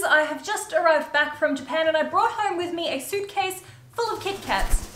friends, I have just arrived back from Japan and I brought home with me a suitcase full of Kit Kats.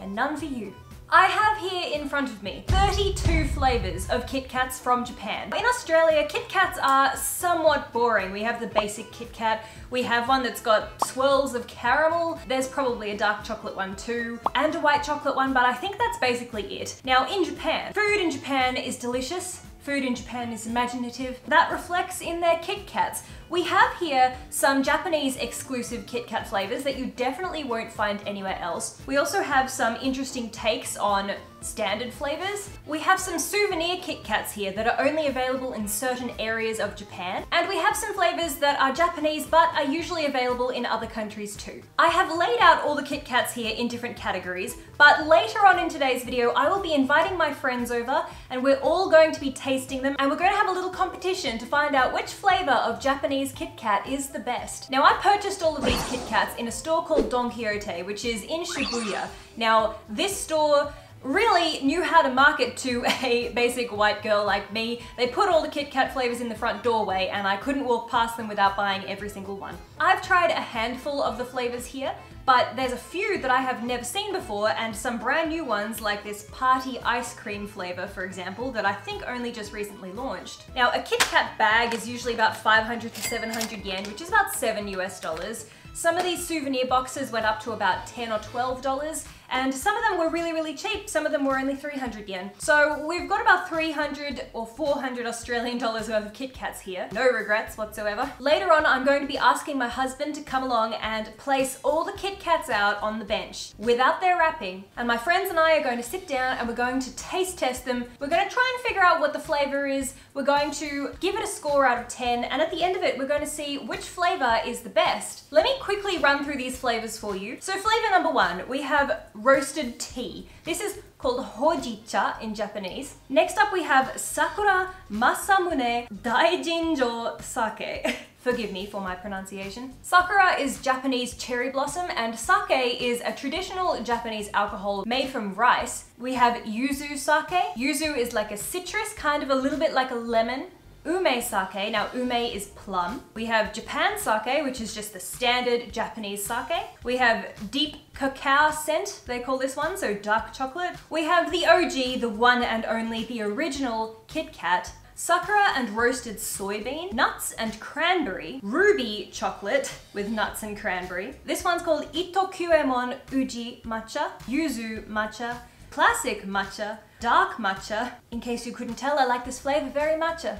And none for you. I have here in front of me 32 flavours of Kit Kats from Japan. In Australia, Kit Kats are somewhat boring. We have the basic Kit Kat, we have one that's got swirls of caramel, there's probably a dark chocolate one too, and a white chocolate one, but I think that's basically it. Now in Japan, food in Japan is delicious, food in Japan is imaginative. That reflects in their Kit Kats. We have here some Japanese exclusive Kit Kat flavours that you definitely won't find anywhere else. We also have some interesting takes on standard flavours. We have some souvenir Kit Kats here that are only available in certain areas of Japan. And we have some flavours that are Japanese but are usually available in other countries too. I have laid out all the Kit Kats here in different categories, but later on in today's video I will be inviting my friends over and we're all going to be tasting them and we're going to have a little competition to find out which flavour of Japanese Kit Kat is the best. Now I purchased all of these Kit Kats in a store called Don Quijote, which is in Shibuya. Now this store really knew how to market to a basic white girl like me. They put all the Kit Kat flavours in the front doorway and I couldn't walk past them without buying every single one. I've tried a handful of the flavours here, but there's a few that I have never seen before and some brand new ones like this party ice cream flavour, for example, that I think only just recently launched. Now a Kit Kat bag is usually about 500 to 700 yen, which is about $7. Some of these souvenir boxes went up to about $10 or $12, and some of them were really, really cheap. Some of them were only 300 yen. So we've got about 300 or 400 Australian dollars worth of Kit Kats here. No regrets whatsoever. Later on, I'm going to be asking my husband to come along and place all the Kit Kats out on the bench without their wrapping. And my friends and I are going to sit down and we're going to taste test them. We're going to try and figure out what the flavor is. We're going to give it a score out of 10. And at the end of it, we're going to see which flavor is the best. Let me quickly run through these flavors for you. So flavor number one, we have roasted tea. This is called Hojicha in Japanese. Next up we have Sakura Masamune Daiginjo Sake. Forgive me for my pronunciation. Sakura is Japanese cherry blossom and sake is a traditional Japanese alcohol made from rice. We have Yuzu sake. Yuzu is like a citrus, kind of a little bit like a lemon. Ume sake, now ume is plum. We have Japan sake, which is just the standard Japanese sake. We have deep cacao scent, they call this one, so dark chocolate. We have the OG, the one and only, the original Kit Kat. Sakura and roasted soybean, nuts and cranberry, ruby chocolate with nuts and cranberry. This one's called Itohkyuemon Uji Matcha, Yuzu Matcha, classic matcha, dark matcha. In case you couldn't tell, I like this flavour very matcha.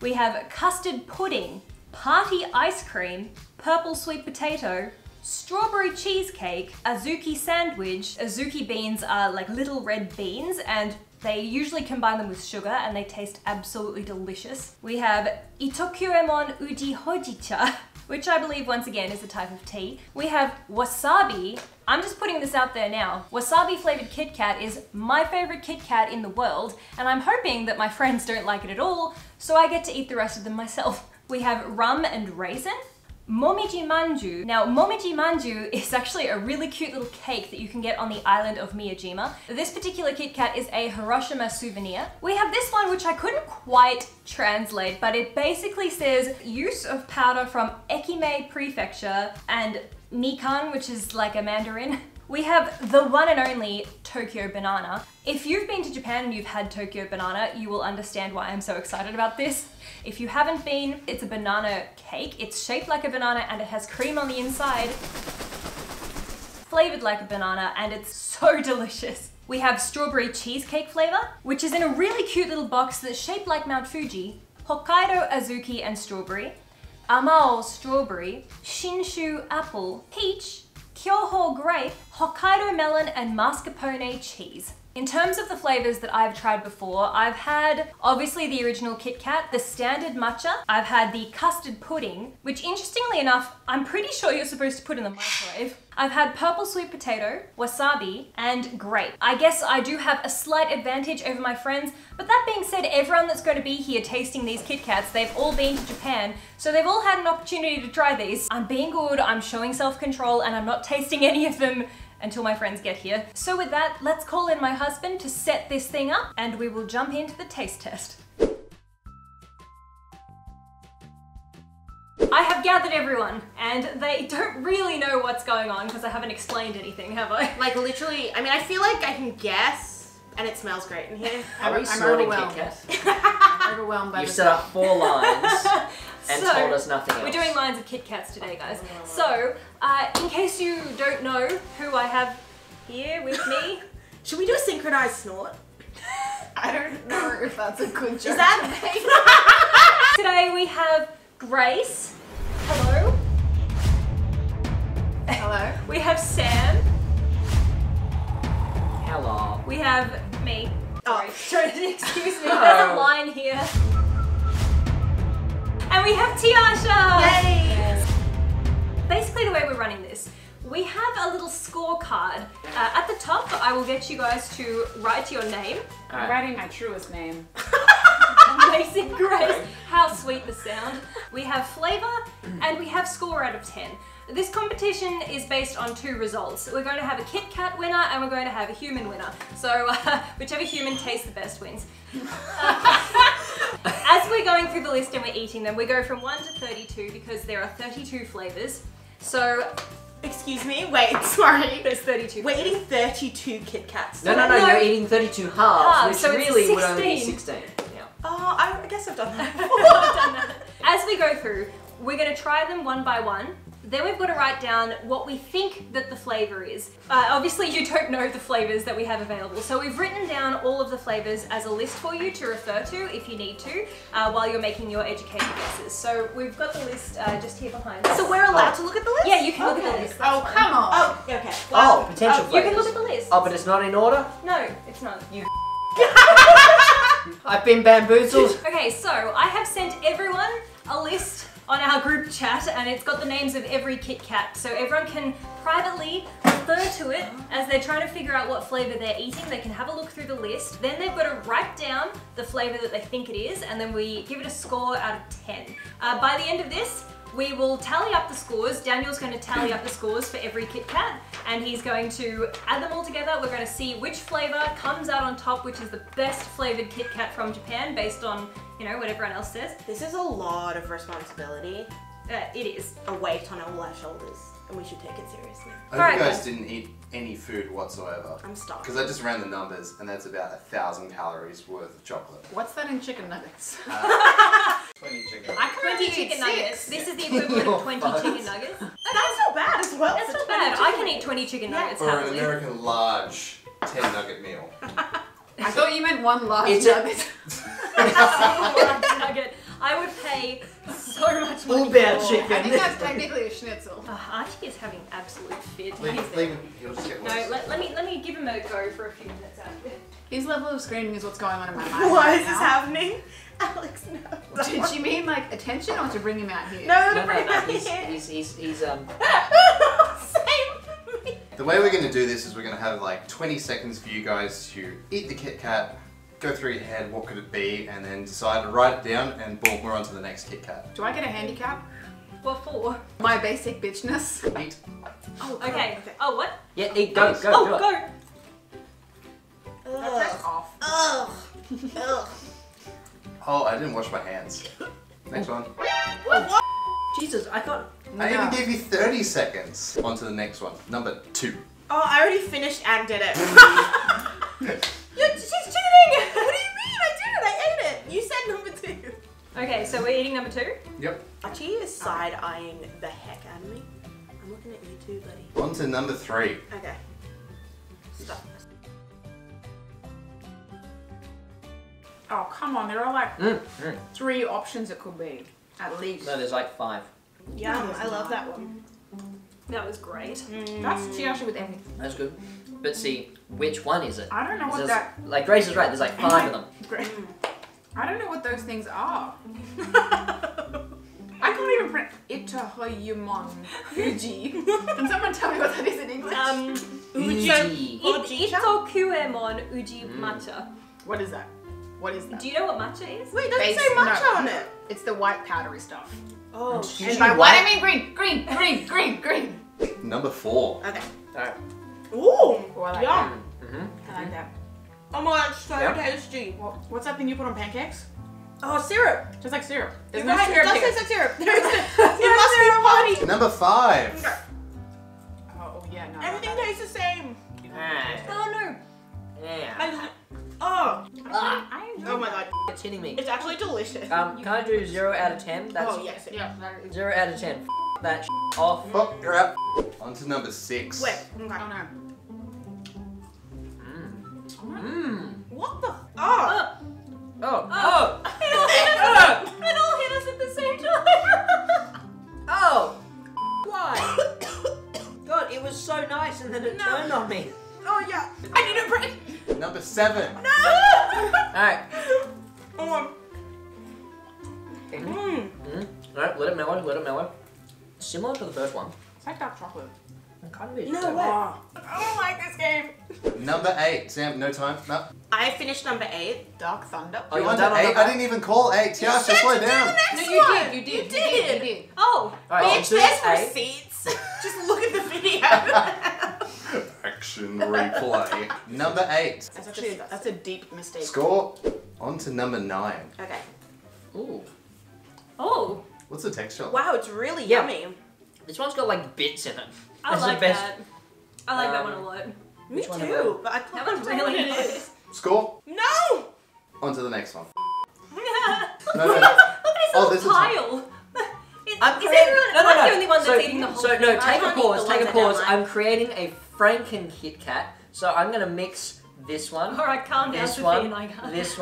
We have custard pudding, party ice cream, purple sweet potato, strawberry cheesecake, Azuki sandwich. Azuki beans are like little red beans and they usually combine them with sugar and they taste absolutely delicious. We have Itohkyuemon Uji Hojicha, which I believe once again is a type of tea. We have wasabi. I'm just putting this out there now. Wasabi flavored Kit Kat is my favorite Kit Kat in the world, and I'm hoping that my friends don't like it at all, so I get to eat the rest of them myself. We have rum and raisin. Momiji Manju. Now, Momiji Manju is actually a really cute little cake that you can get on the island of Miyajima. This particular Kit Kat is a Hiroshima souvenir. We have this one, which I couldn't quite translate, but it basically says use of powder from Ehime Prefecture and Mikan, which is like a mandarin. We have the one and only Tokyo Banana. If you've been to Japan and you've had Tokyo Banana, you will understand why I'm so excited about this. If you haven't been, it's a banana cake. It's shaped like a banana and it has cream on the inside, flavored like a banana, and it's so delicious. We have strawberry cheesecake flavor, which is in a really cute little box that's shaped like Mount Fuji, Hokkaido Azuki and Strawberry, Amaou Strawberry, Shinshu Apple, Peach, Kyoho Grape, Hokkaido melon and mascarpone cheese. In terms of the flavours that I've tried before, I've had obviously the original Kit Kat, the standard matcha, I've had the custard pudding, which interestingly enough, I'm pretty sure you're supposed to put in the microwave. I've had purple sweet potato, wasabi, and grape. I guess I do have a slight advantage over my friends, but that being said, everyone that's going to be here tasting these Kit Kats, they've all been to Japan, so they've all had an opportunity to try these. I'm being good, I'm showing self-control, and I'm not tasting any of them until my friends get here. So with that, let's call in my husband to set this thing up, and we will jump into the taste test. I have gathered everyone, and they don't really know what's going on because I haven't explained anything, have I? Like, literally, I mean, I feel like I can guess, and it smells great in here. I'm overwhelmed. I'm overwhelmed by this. You set up 4 lines and so, told us nothing else. We're doing lines of Kit Kats today, guys. So, in case you don't know who I have here with me... Should we do a synchronized snort? I don't know if that's a good joke. Is that? Today we have Grace. Hello. Hello. We have Sam. Hello. We have me. Oh, sorry. Excuse me. There's a line here. And we have Tiasha. Yay. Yes. Basically, the way we're running this. We have a little scorecard. At the top, I will get you guys to write your name. I'm writing my truest name. Amazing Grace. How sweet the sound. We have flavor and we have score out of 10. This competition is based on 2 results. We're going to have a Kit Kat winner and we're going to have a human winner. So whichever human tastes the best wins. As we're going through the list and we're eating them, we go from 1 to 32 because there are 32 flavors. So. Excuse me, wait, sorry. There's 32. We're eating 32 Kit Kats. No, you're eating 32 halves, which so really would only be 16. Yeah. Oh, I guess I've done that. As we go through, we're going to try them one by one. Then we've got to write down what we think that the flavour is. Obviously, you don't know the flavours that we have available. So we've written down all of the flavours as a list for you to refer to if you need to, while you're making your educated guesses. So we've got the list just here behind us. So we're allowed to look at the list? Yeah, you can look at the list. Oh, come on. Oh, okay. Well, oh, potential flavours. You can look at the list. Oh, but it's not in order? No, it's not. You I've been bamboozled. Okay, so I have sent everyone a list on our group chat, and it's got the names of every Kit Kat, so everyone can privately refer to it as they're trying to figure out what flavour they're eating. They can have a look through the list, then they've got to write down the flavour that they think it is, and then we give it a score out of 10. By the end of this, we will tally up the scores. Daniel's going to tally up the scores for every Kit Kat, and he's going to add them all together. We're going to see which flavour comes out on top, which is the best flavoured Kit Kat from Japan, based on, you know, what everyone else says. This is a lot of responsibility. It is. A weight on all our shoulders, and we should take it seriously. I guys didn't eat any food whatsoever. I'm stuck. Because I just ran the numbers, and that's about 1,000 calories worth of chocolate. What's that in chicken nuggets? 20 chicken nuggets. I can 20 chicken nuggets. This is the equivalent of 20 chicken nuggets. That's not bad as well. That's not bad. I can eat 20 chicken nuggets. Or an American large 10 nugget meal. I thought you meant one large nugget. I would pay so much money for chicken. I think that's technically a schnitzel. Archie is having absolute fit. Leave him. He'll just get lost. No, let me give him a go for a few minutes after. His level of screaming is what's going on in my mind. Why is this happening? Alex, no. Did you mean like attention or to bring him out here? No, to bring him out here. He's Save me. The way we're going to do this is we're going to have like 20 seconds for you guys to eat the Kit Kat, go through your head, what could it be, and then decide to write it down, and boom, we're on to the next Kit Kat. Do I get a handicap? What for? My basic bitchness. Eat. Oh, okay. Oh, what? Yeah, eat. Go. Oh, go. That's off. Ugh. Oh, I didn't wash my hands. Next one. What? Jesus, I thought... No. I even gave you 30 seconds. On to the next one. Number 2. Oh, I already finished and did it. She's cheating! What do you mean? I did it! I ate it! You said number 2. Okay, so we're eating number 2? Yep. Archie is side-eyeing the heck out of me. I'm looking at you too, buddy. On to number 3. Okay. Stop. Oh, come on. There are like 3 options it could be, at least. No, there's like 5. Yeah, I love that one. That was great. That's Tiasha with everything. That's good. But see, which one is it? I don't know what that... Like, Grace is right, there's like 5 of them. I don't know what those things are. I can't even print... Itohkyuemon Uji. Can someone tell me what that is in English? Uji. Itohkyuemon Uji Matcha. What is that? What is that? Do you know what matcha is? Wait, doesn't say matcha on it. It's the white powdery stuff. Oh, and by white I mean green, green, green, green, green. Number 4. Okay. Alright. Ooh, I like yum. That. I like that. Oh my god, it's so tasty. What's that thing you put on pancakes? Oh, syrup. Tastes like syrup. There's no syrup. It does taste like syrup. It must be potty. Number 5. Oh, yeah, no. Everything tastes the same. Oh, no. Yeah. Oh my god. It's hitting me. It's actually delicious. Can I do 0 out of 10? That's oh, yes. Yeah. 0 out of 10. F that sh off. Oh, you're up. On to number 6. Wait. Okay. Oh, no. Mmm. What the? Oh. Oh. Oh. It all hit us at the same time. Oh. Why? God, it was so nice and then it turned on me. Oh, yeah. I didn't break. Number 7. No. Alright. Mmm. Mmm. Alright, let it mellow, let it mellow. Similar to the first one. It's like dark chocolate. It kind of is. No way. I don't like this game. Number 8. Sam, no time. No. I finished number 8. Dark Thunder. Oh, you went to 8? I didn't even call 8. Tiasha, slow down. No, you did. Oh. Right, bitch, there's receipts. Just look at the video. Action replay. Number 8. That's actually, that's a deep mistake. Score. On to number 9. Okay. Ooh. Oh. What's the texture? Wow, it's really yummy. This one's got like bits in it. I like that. I like that one a lot. Me too, but I can't remember what it is. Score. No! On to the next one. No, no, no. Look at this pile. I'm the only one that's eating the whole thing. So no, take a pause, take a pause. I'm creating a Franken Kit Kat, so I'm going to mix this one, this one, and this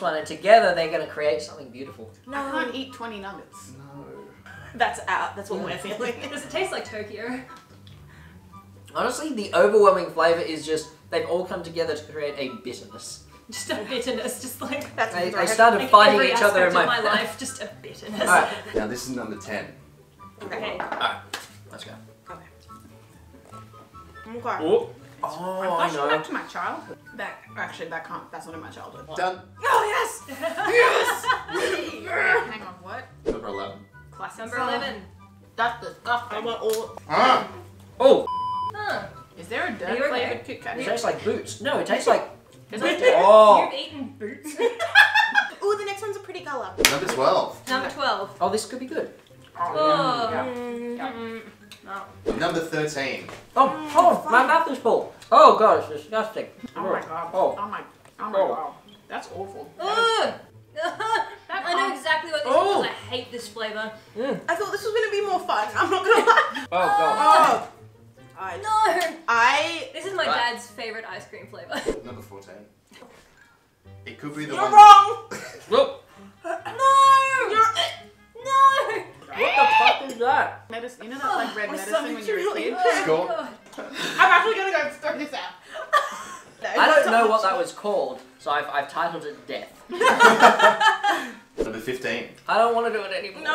one, and together they're going to create something beautiful. No, I can't eat 20 nuggets. No. That's out. That's what we're feeling. Does it taste like Tokyo? Honestly, the overwhelming flavor is just they've all come together to create a bitterness. Just a bitterness, just like that's. They started like fighting each other in my life. Just a bitterness. All right, now this is number 10. Okay. All right, let's go. Okay. Oh, I should go back to my childhood. That can't. That's not in my childhood. Done. Oh yes. Yes. Hang on. What? Number 11. Classic. Number 11. That's the stuff I want all. Ah. Oh. Huh. Is there a dirt flavored Kit Kat? It tastes like boots. No, it tastes like. Oh. You've eaten boots. Ooh, the next one's a pretty color. Number 12. Number 12. Oh, this could be good. Oh. Yeah. Number 13. Oh, oh, my mouth is full. Oh god, it's disgusting. Oh my god. Oh, oh my god. That's awful. I know exactly what this is because I hate this flavour. Mm. I thought this was going to be more fun. I'm not going to lie. Oh, God. Oh. No! This is my dad's favourite ice cream flavour. Number 14. It could be the one... You're wrong! Look! No! No! What the fuck is that? Medicine. You know that like red medicine when you're really a kid? Score. I'm actually going to go throw this out. I don't know what that was called, so I've titled it Death. Number 15. I don't want to do it anymore. No,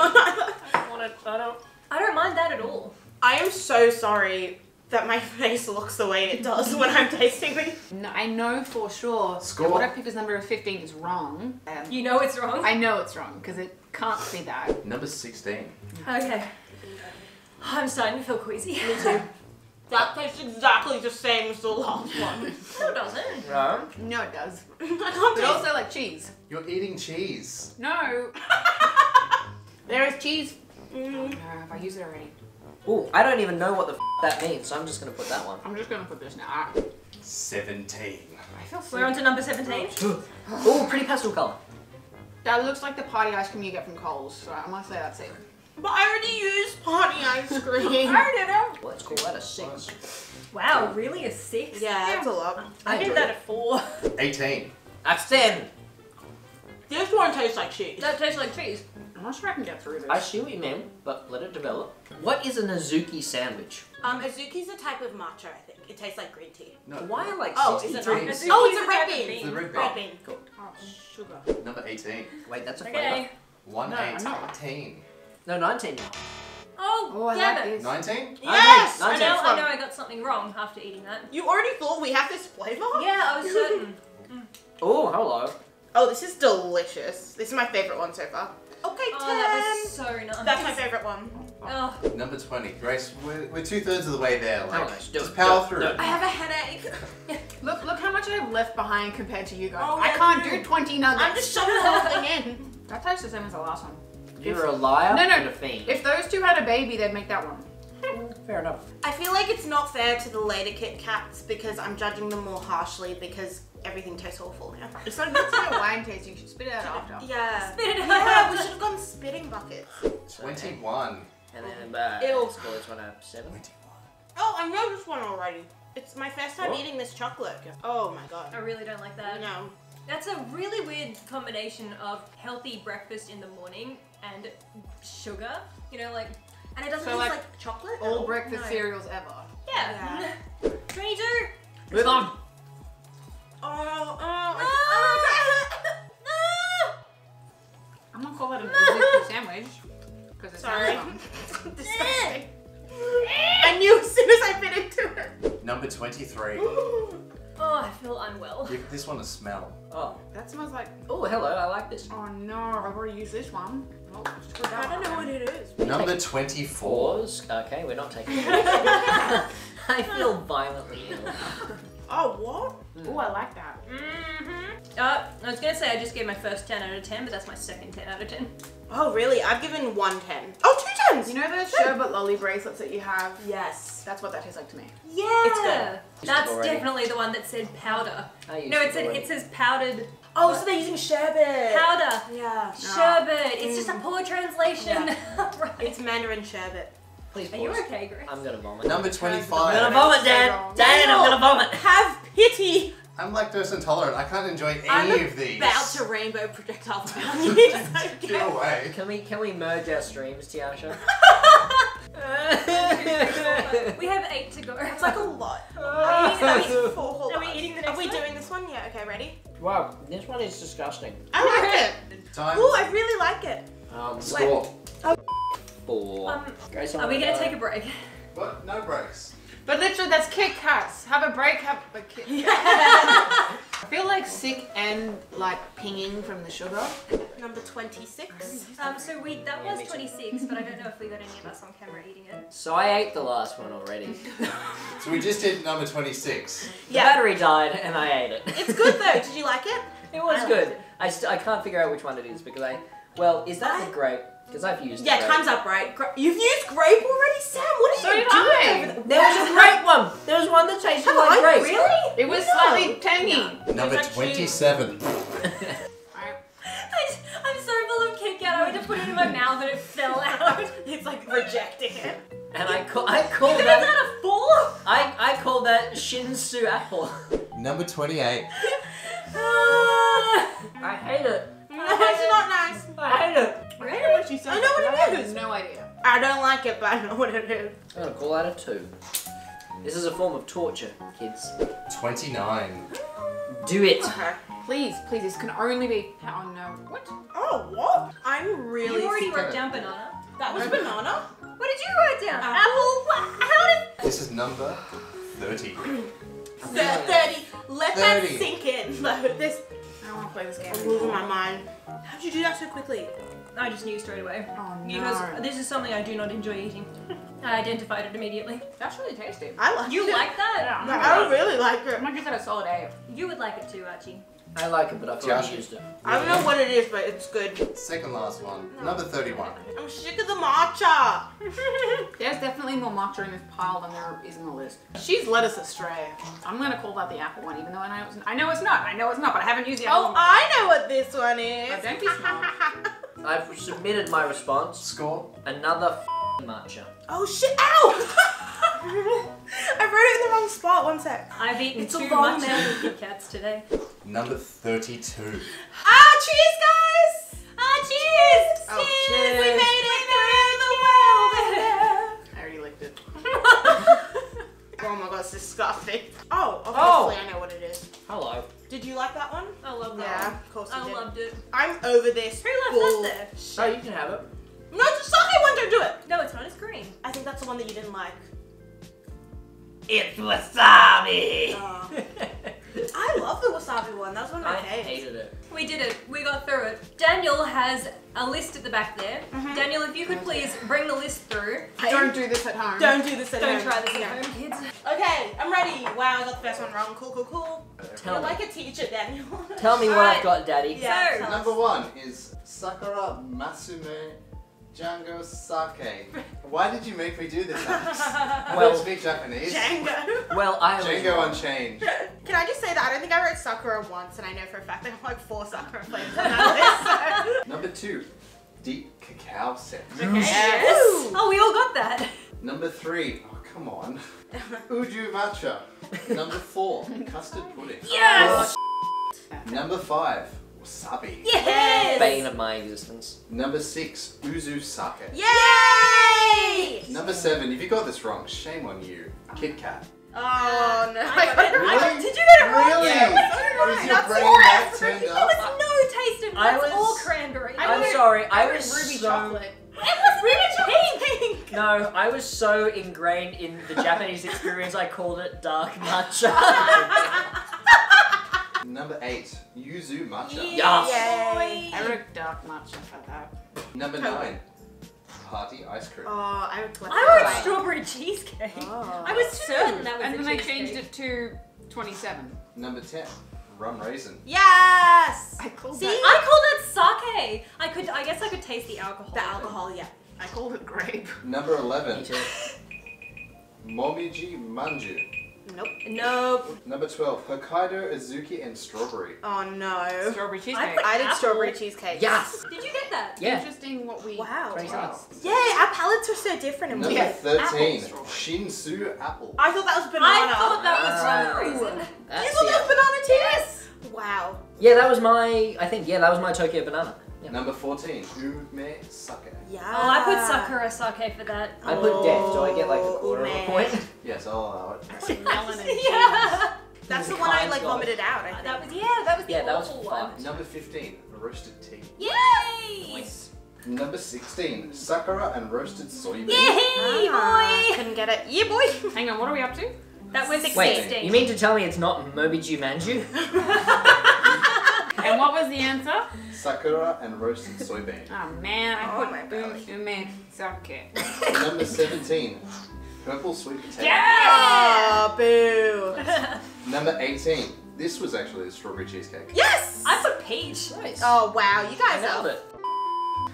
I don't mind that at all. I am so sorry that my face looks the way it does when I'm tasting it. No, I know for sure that what I picked as number 15 is wrong. You know it's wrong? I know it's wrong, because it can't be that. Number 16. Okay. I'm starting to feel queasy. Me too. That tastes exactly the same as the last one. No, it doesn't. No? No, it does. I can't but also like cheese. You're eating cheese. No. There is cheese. Mm. Have I used it already? Ooh, I don't even know what the f that means, so I'm just going to put that one. I'm just going to put this now. 17. I feel so... We're on to number 17. Ooh, pretty pastel colour. That looks like the party ice cream you get from Coles, so I must say that's it. But I already used party ice cream. I already know. Let's call that a 6. Wow, really? A 6? Yeah, that's a lot. I gave that a 4. 18. That's 10. This one tastes like cheese. That tastes like cheese. I'm not sure I can get through this. I see what you mean, but let it develop. What is an Azuki sandwich? Azuki's a type of matcha, I think. It tastes like green tea. No. Why like 63? Oh, it's a red bean. It's a red bean. Cool. Oh, sugar. Number 18. Wait, that's a flavour. 18. No, 19 now. Oh, damn it. 19? Yes! I know I got something wrong after eating that. You already thought we had this flavour? Yeah, I was certain. Oh, hello. Oh, this is delicious. This is my favourite one so far. Okay, 10. That was so nice. That's my favourite one. Oh. Number 20. Grace, we're 2/3 of the way there. Like, just power through it. I have a headache. Look how much I have left behind compared to you guys. Oh, I can't do 20 nuggets. I'm just shoving the whole thing in. That tastes the same as the last one. You're a liar and a fiend. If those two had a baby, they'd make that one. Fair enough. I feel like it's not fair to the later Kit Kats because I'm judging them more harshly because everything tastes awful now. It's not good to wine tasting. You should spit it out after. Yeah. Spit it out. Yeah, we should have gone spitting buckets. 21. And then it'll score this one out of 7. 21. Oh, I know this one already. It's my first time eating this chocolate. Oh my god. I really don't like that. No. That's a really weird combination of healthy breakfast in the morning and sugar. You know, like, and it doesn't taste like chocolate. All breakfast cereals ever. Yeah. 22. Move on. Oh, I'm gonna call that a dessert sandwich. Because it's not disgusting. I knew as soon as I bit into it. Number 23. Oh, I feel unwell. This one is smell. Oh, that smells like... Oh, hello, I like this. Oh no, I've already used this one. Oh, I don't know what it is. Number 24. Okay, we're not taking it. I feel violently ill. Oh, what? Mm. Oh, I like that. Mm-hmm. I was going to say I just gave my first 10 out of 10, but that's my second 10 out of 10. Oh, really? I've given one 10. Oh, 2 10s! You know those sherbet lolly bracelets that you have? Yes. That's what that tastes like to me. Yeah! It's good. That's definitely the one that said powder. No, it says powdered. Oh, what? So they're using sherbet. Powder. Yeah. Sherbet. It's just a poor translation. Yeah. Right. It's Mandarin sherbet. Please pause. Are you okay, Grace? I'm gonna vomit. Number 25. I'm gonna vomit, Dad. Dad, I'm gonna vomit. Have pity. I'm lactose intolerant. I can't enjoy any of these. About to rainbow projectile down these. Get away. Can we merge our streams, Tiasha? We have 8 to go. It's like a lot. Are we eating the next one? Are we doing this one? Yeah. Okay. Ready? Wow. This one is disgusting. I like it. Oh, I really like it. Score. Oh. 4. Are we gonna take a break? What? No breaks. But literally, that's Kit Kats. Have a break, have a Kit Kat. Yeah. I feel like sick and like pinging from the sugar. Number 26. That was 26, but I don't know if we got any of us on camera eating it. So I ate the last one already. So we just did number 26. Yeah. The battery died and I ate it. It's good though. Did you like it? It was good. I can't figure out which one it is because is that the grape? Because I've used it. Time's up, right? You've used grape already, Sam? What are you doing? There was a grape one. There was one that tasted like grape. Really? It was slightly tangy. No. Number 27. I'm so full of Kit Kat. I went to put it in my mouth and it fell out. It's like rejecting it. And I call that... Is that a 4? I call that Shinshu Apple. Number 28. I hate it. It's not nice. I hate it. I don't know what you said. I know what it is. No idea. I don't like it, but I know what it is. I'm gonna call that a 2. This is a form of torture, kids. 29. Do it. Okay. Please, please. This can only be. Oh no. What? Oh what? I'm really. You already wrote down banana. That was banana. What did you write down? Apple. How did? This is number 30. 30. Let that sink in. I don't want to play this game. I'm losing my mind. How'd you do that so quickly? I just knew straight away. Oh no. Because this is something I do not enjoy eating. I identified it immediately. That's really tasty. I like it. You like that? Yeah, I really like it. I'm gonna give that a solid A. You would like it too, Archie. I like it, but I've already used it. I don't know what it is, but it's good. Second last one. No. Number 31. I'm sick of the matcha. There's definitely more matcha in this pile than there is in the list. She's led us astray. I'm gonna call that the apple one, even though I know it's not, but I haven't used the apple one. Oh, I know what this one is. But don't be smart. I've submitted my response. Score. Another f***ing matcha. Oh shit, ow! I wrote it in the wrong spot, one sec. I've eaten too much Kit Kats today. Number 32. Ah, cheers guys! Ah, cheers! Oh, cheers! We made it through the world! I already licked it. Oh my god, it's disgusting. Oh, obviously I know what it is. Hello. Did you like that one? I love that one. Yeah, of course I did. I loved it. I'm over this. Who left that there? So you can have it. No, it's a sake one, don't do it! No, it's not, it's green. I think that's the one that you didn't like. It's wasabi! I love the wasabi one. That was one of my favorites. I hated it. We did it. We got through it. Daniel has a list at the back there. Mm-hmm. Daniel, if you could please bring the list through. Don't do this at home. Don't do this at home. Don't try this at home, kids. Okay, I'm ready. Wow, I got the first one wrong. Cool, cool, cool. You're like a teacher, Daniel. Tell me what I've got, Daddy. Yeah, so, number one is Sakura Masamune Daiginjo Sake. Why did you make me do this? I don't speak Japanese. Django. Well, I Django Unchained. Can I just say that I don't think I wrote Sakura once, and I know for a fact I have like 4 Sakura flavors on that list. So. Number two, deep cacao scent. Okay. Yes. Oh, we all got that. Number three, oh come on, Uju Matcha. Number four, custard pudding. Yes. Oh, number five. Wasabi. Yes! Bane of my existence. Number six, Yuzu Sake. Yay! Number seven, if you got this wrong, shame on you. Kit Kat. Oh no. I got it. Really? Did you get it wrong? Really? Was your brain that turned up? There was no taste of nuts or cranberry. I'm sorry, I was ruby chocolate. It was really pink! No, I was so ingrained in the Japanese experience, I called it dark matcha. Number eight, Yuzu Matcha. Yes! Yay. I wrote dark matcha for that. Number nine, party ice cream. Oh, I wrote strawberry cheesecake. Oh. I was certain that was and then I changed it to 27. Number 10, rum raisin. Yes! I called that sake. I guess I could taste the alcohol. The alcohol, yeah. I called it grape. Number 11, Momiji Manju. Nope. Nope. Number 12, Hokkaido Azuki and Strawberry. Oh no. Strawberry cheesecake. I did strawberry cheesecake. Yes. Did you get that? Yeah. Interesting what we... Wow. Wow. Yeah, our palettes were so different. And Number 13, apple. Shinshu Apple. I thought that was banana. I thought that was for no reason. You thought that was banana too? Yes. Wow. Yeah, that was my... I think, yeah, that was my Tokyo Banana. Yeah. Number 14, Ume Sake. Yeah. Oh, I put Sakura Sake for that. I put death, so I get like a quarter of a point. Yes, I'll allow it. That's yeah. That's the one I like vomited out, I think. That was, yeah, that was the awful one. Number 15, roasted tea. Yay! Nice. Number 16, Sakura and roasted soybean. Yay, boy! Couldn't get it. Yeah, boy! Hang on, what are we up to? That was 16. Wait, you mean to tell me it's not Momiji Manju? And what was the answer? Sakura and roasted soybean. Oh man, I put my ume sake. Number 17, purple sweet potato. Yeah! Oh, boo. Number 18, this was actually a strawberry cheesecake. Yes! I put peach. Nice. Oh wow, you guys nailed it.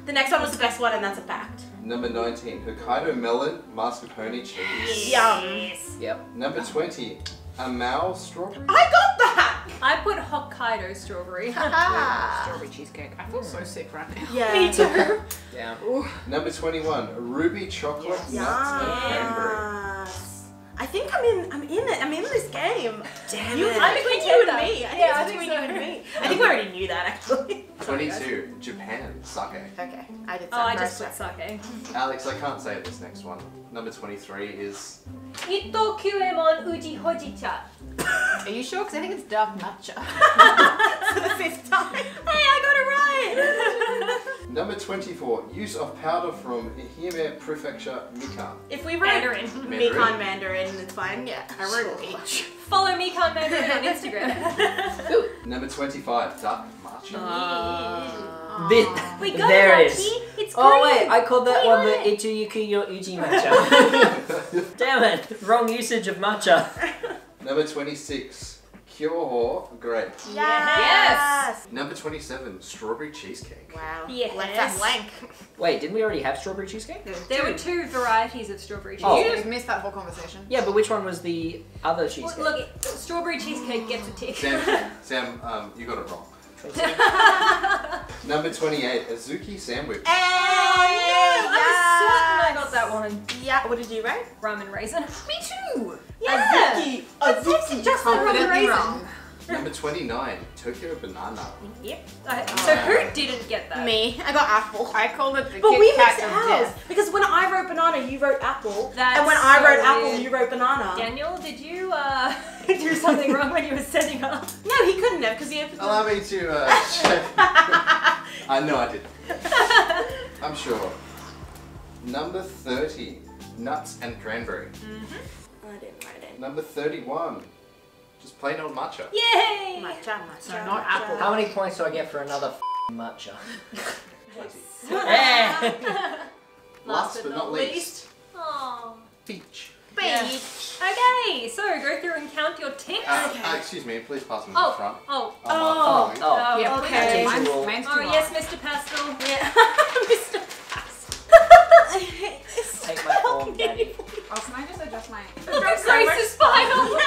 The next one was the best one, and that's a fact. Number 19, Hokkaido melon mascarpone cheese. Yum. Yes. Yep. Number 20, Amaou Strawberry. I got that! I put Hokkaido strawberry. Strawberry cheesecake. I feel so sick right now. Yeah. Me too. Yeah. Number 21, ruby chocolate nuts and cranberry. I think I'm in this game. Damn it. I think you and me. Yeah, I think we knew you and me. I think we already knew that actually. 22, Japan sake. Okay. I did sake. Oh, I just put sake. Alex, I can't say this next one. Number 23 is Itohkyuemon Uji Hojicha. Are you sure? Because I think it's dark matcha. For the 5th time. Hey, I got it right! Number 24, use of powder from Ehime Prefecture, Mikan. If we write Mikan Mandarin, it's fine. Yeah, I wrote peach. Follow Mikan Mandarin on Instagram. Ooh. Number 25, dark matcha. We got it, Archie. It's great. Oh wait, I called that one the Itohkyuemon Uji Matcha. Damn it, wrong usage of matcha. Number 26, Kyoho Grape. Yes. Yes! Number 27, strawberry cheesecake. Wow. Yes. Left that blank. Wait, didn't we already have strawberry cheesecake? There were 2 varieties of strawberry cheesecake. Oh, you missed that whole conversation. Yeah, but which one was the other cheesecake? Well, look, strawberry cheesecake gets a tick. Sam, you got it wrong. Number 28, Azuki sandwich. Hey, I was certain I got that one. Yeah, what did you write? Rum and raisin. Me too. Yeah. Azuki. Azuki. Just the rum and raisin. Wrong. Number 29, Tokyo Banana. Yep. So who didn't get that? Me. I got apple. I called it the Kit Kat. But we mixed ours. Because when I wrote banana, you wrote apple. That's and when I wrote apple, you wrote banana. Daniel, did you do something wrong when you were setting up? No, he couldn't have because he opened Allow me to check. I know I didn't. I'm sure. Number 30, nuts and cranberry. Mm-hmm. I didn't write it. Number 31. Just plain old matcha. Yay! Matcha, matcha. No, not matcha. Apple. How many points do I get for another f***ing matcha? Last but not least. Oh. Peach. Peach. Yes. Okay, so go through and count your tips. Excuse me, please pass me the front. Yeah, okay. Mine's oh, yes, Mr. Pastel. Yeah. Mr. Pastel. Take my form, Daddy. Oh, can I just adjust my... Look at Grace's final.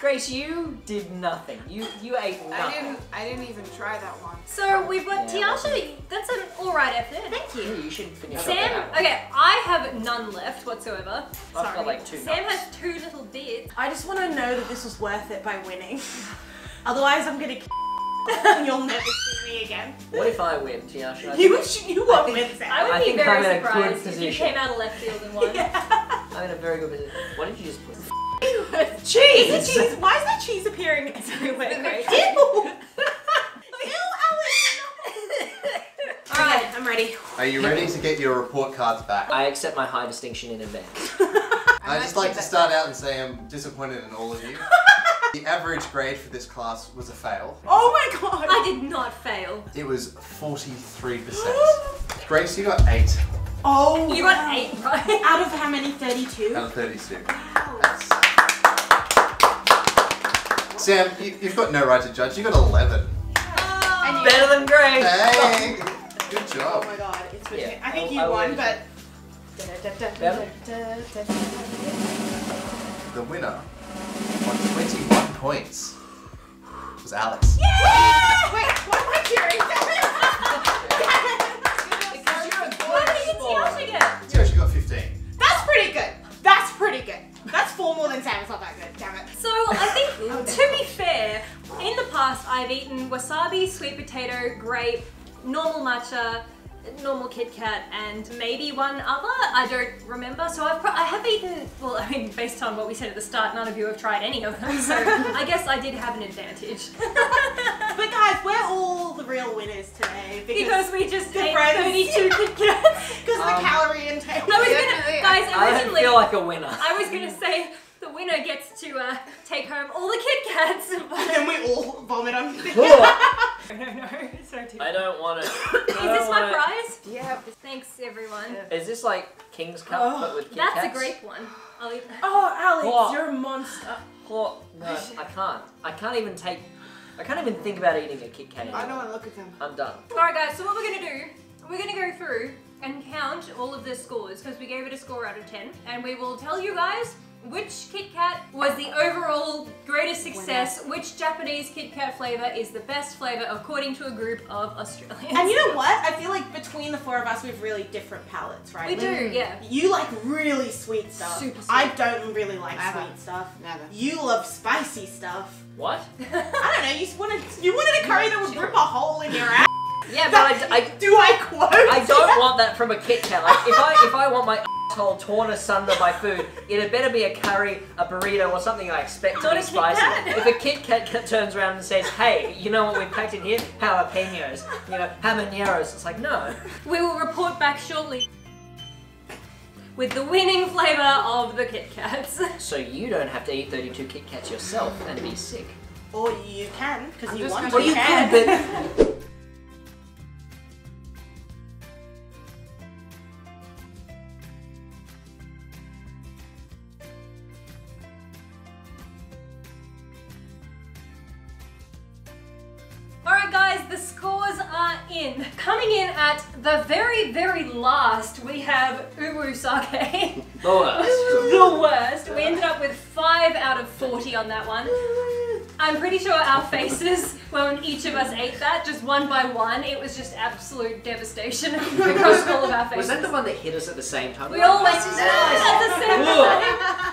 Grace, you did nothing. You ate nothing. I didn't even try that one. So we've got Tiasha. That's an alright effort. Thank you. You should finish up that one. Okay, I have none left whatsoever. I've got like two nuts. Sam has two little bits. I just want to know that this was worth it by winning. Otherwise I'm going to and you'll never see me again. What if I win, Tiasha? You won't win, Sam. I would be very surprised if you came out of left field and won. Yeah. I'm in a very good position. What did you just put? Cheese! Is it cheese? Why is there cheese appearing everywhere? Ew! Alex! Alright, I'm ready. Are you ready to get your report cards back? I accept my high distinction in advance. I'd just like to start out and say I'm disappointed in all of you. The average grade for this class was a fail. Oh my god! I did not fail. It was 43%. Grace, you got 8. Oh! You got 8, right? Out of how many? 32? Out of 32. Wow. Sam, you've got no right to judge. You got 11. Oh. Better than Grace. Hey, good job. Oh my god, it's between. Yeah. I think you won, but the winner on 21 points was Alex. Yay! Wait, what am I hearing? Because you're a good sport. What did Tiasha get? Tiasha got 15. That's pretty good. That's pretty good. That's 4 more than Sam. It's not that good, damn it. So I think, to be fair, in the past I've eaten wasabi, sweet potato, grape, normal matcha, normal Kit Kat, and maybe one other. I don't remember. So I have eaten, well, I mean, based on what we said at the start, none of you have tried any of them. So I guess I did have an advantage. But guys, we're all the real winners today because we just ate 32 Kit Kats. Because of the calorie intake. I feel like a winner. I was gonna say the winner gets to take home all the Kit Kats, and then we all vomit on. No, sorry. I don't want to. Is this my prize? Yeah. Thanks, everyone. Yeah. Is this like King's Cup but with Kit Kats? That's a great one. I'll eat that. Oh, Alex, you're a monster. No, I can't. I can't even think about eating a Kit Kat anymore. I don't want to look at them. I'm done. All right, guys. So what we're gonna do? We're gonna go through and count all of the scores because we gave it a score out of 10, and we will tell you guys which Kit Kat was the overall greatest success, which Japanese Kit Kat flavour is the best flavour according to a group of Australians. And you know what? I feel like between the 4 of us, we have really different palates, right? We do, yeah. You like really sweet stuff. Super sweet. I don't really like sweet stuff. Never. You love spicy stuff. What? I don't know, you wanted a curry that would rip a hole in your ass. Yeah, but I don't want that from a Kit Kat. Like, if I want my asshole torn asunder by food, it better be a curry, a burrito, or something I expect to be spicy. If a Kit Kat turns around and says, "Hey, you know what we've packed in here? Jalapenos, you know, habaneros," it's like, no. We will report back shortly with the winning flavour of the Kit Kats. So you don't have to eat 32 Kit Kats yourself and be sick. Or you can, because you want to. You can, but. Coming in at the very, very last, we have Umu Sake. The worst. The worst. We ended up with 5 out of 40 on that one. I'm pretty sure our faces, when each of us ate that, just one by one, it was just absolute devastation across all of our faces. Was that the one that hit us at the same time? We all went at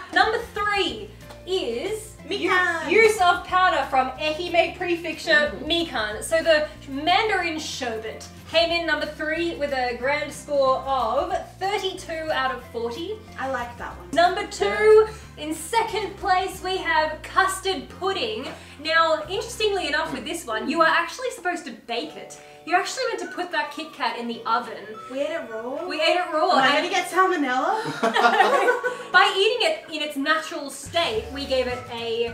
the same time. Number 3 is... Mikan. Use of powder from Ehime Prefecture, Mikan. So the Mandarin Sherbet came in number 3 with a grand score of 32 out of 40. I like that one. Number 2, in second place, we have Custard Pudding. Now, interestingly enough with this one, you are actually supposed to bake it. You're actually meant to put that Kit Kat in the oven. We ate it raw? We ate it raw. Am I going to get salmonella? By eating it in its natural state, we gave it a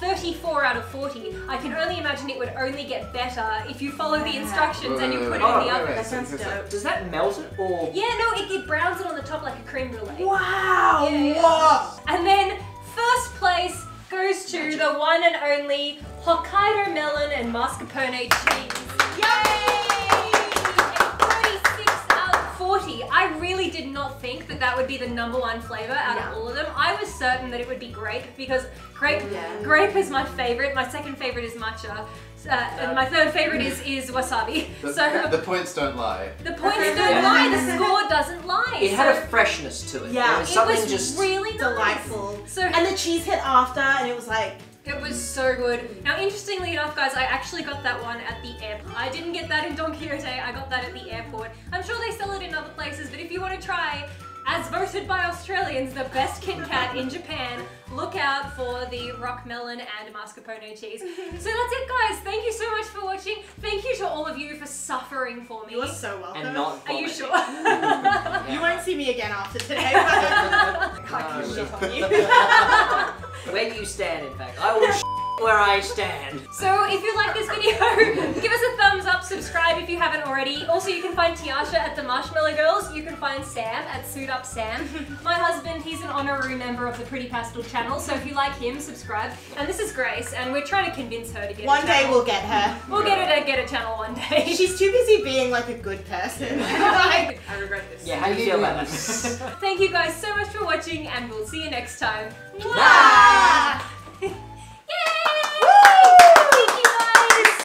34 out of 40. I can only imagine it would only get better if you follow the instructions and you put it in the oven. That sounds dope. Does that melt it or? Yeah, no, it browns it on the top like a creme brulee. Wow! Yeah. What? And then first place goes to the one and only Hokkaido melon and mascarpone cheese. Yay! 36 out of 40. I really did not think that that would be the number one flavor out of all of them. I was certain that it would be grape because grape is my favorite. My second favorite is matcha. And my third favorite is wasabi. The points don't lie. The points don't lie. The score doesn't lie. It had a freshness to it. Yeah, there was something just really delightful. Nice. So, and the cheese hit after, and it was like. It was so good. Now, interestingly enough, guys, I actually got that one at the airport. I didn't get that in Don Quijote. I got that at the airport. I'm sure they sell it in other places, but if you want to try, as voted by Australians, the best Kit Kat in Japan, look out for the rock melon and mascarpone cheese. So that's it, guys. Thank you so much for watching. Thank you to all of you for suffering for me. You're so welcome. And not vomiting. Are you sure? You won't see me again after today. I can't shit on you. Where do you stand, in fact? I will where I stand. So if you like this video, give us a thumbs up, subscribe if you haven't already. Also, you can find Tiasha at the Marshmallow Girls. You can find Sam at Suit Up Sam. My husband, he's an honorary member of the Pretty Pastel channel, so if you like him, subscribe. And this is Grace, and we're trying to convince her to get a channel. One day we'll get her. We'll get a channel one day. She's too busy being like a good person. I regret this. Yeah, how do you feel about this? Thank you guys so much for watching, and we'll see you next time. Bye!